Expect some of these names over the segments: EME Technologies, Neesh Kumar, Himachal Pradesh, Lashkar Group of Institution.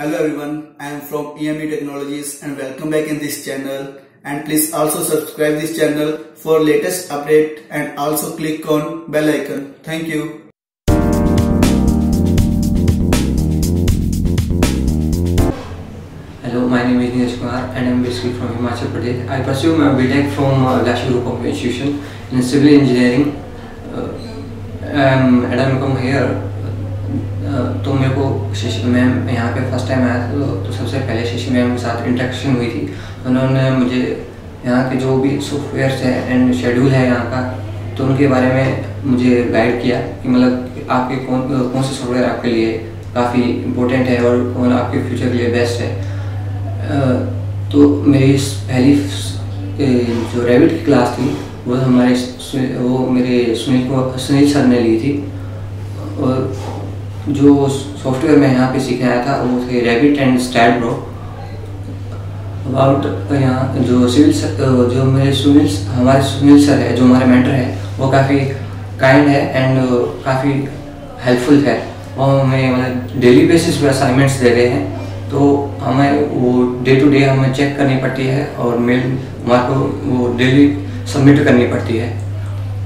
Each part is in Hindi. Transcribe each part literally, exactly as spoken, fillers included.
Hello everyone, I am from E M E Technologies and welcome back in this channel, and please also subscribe this channel for latest update and also click on bell icon. Thank you. Hello, my name is Neesh Kumar and I am basically from Himachal Pradesh. I pursue my B Tech from uh, Lashkar Group of Institution in Civil Engineering. Uh, um, and I am come here. तो मेरे को शशि मैम यहाँ पे फर्स्ट टाइम आया था, तो सबसे पहले शशि मैम के साथ इंटरेक्शन हुई थी। उन्होंने मुझे यहाँ के जो भी सॉफ्टवेयर्स हैं एंड शेड्यूल है यहाँ का, तो उनके बारे में मुझे गाइड किया कि मतलब आपके कौन कौन से सॉफ्टवेयर आपके लिए काफ़ी इम्पोर्टेंट है और कौन आपके फ्यूचर के लिए बेस्ट है। तो मेरी पहली जो रेविट की क्लास थी वो हमारे वो मेरे सुनील को सुनील सर ने ली थी, और जो सॉफ्टवेयर मैं यहाँ पे सीखने आया था वो थे rabbit and stat bro. About यहाँ जो सिविल सर, जो मेरे सुनील हमारे सुनील सर है जो हमारे मेंटर है, वो काफ़ी काइंड है एंड काफ़ी हेल्पफुल है। वो हमें मतलब डेली बेसिस पर असाइनमेंट्स दे रहे हैं, तो हमें वो डे टू डे हमें चेक करनी पड़ती है और मेल हमारे को वो डेली सबमिट करनी पड़ती है।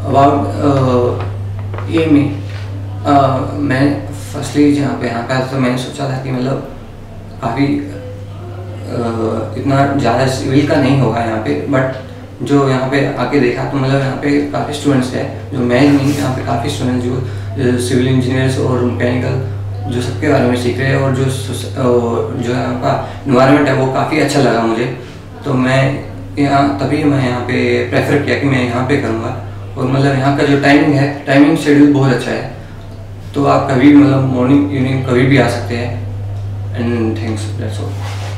अबाउट ये में uh, मैं फर्स्टली जहाँ पे यहाँ का, तो मैंने सोचा था कि मतलब काफ़ी इतना ज़्यादा सिविल का नहीं होगा यहाँ पे, बट जो यहाँ पे आके देखा तो मतलब यहाँ पे काफ़ी स्टूडेंट्स हैं, जो मैं नहीं यहाँ पे काफ़ी स्टूडेंट्स जो सिविल इंजीनियर्स और मैकेनिकल जो सबके बारे में सीख रहे हैं, और जो जो यहाँ का इन्वायरमेंट है वो काफ़ी अच्छा लगा मुझे। तो मैं यहाँ तभी मैं यहाँ पर प्रेफर किया कि मैं यहाँ पर करूँगा, और मतलब यहाँ का जो टाइमिंग है, टाइमिंग शेड्यूल बहुत अच्छा है, तो आप कभी मतलब मॉर्निंग इवनिंग कभी भी आ सकते हैं। And thanks, that's all.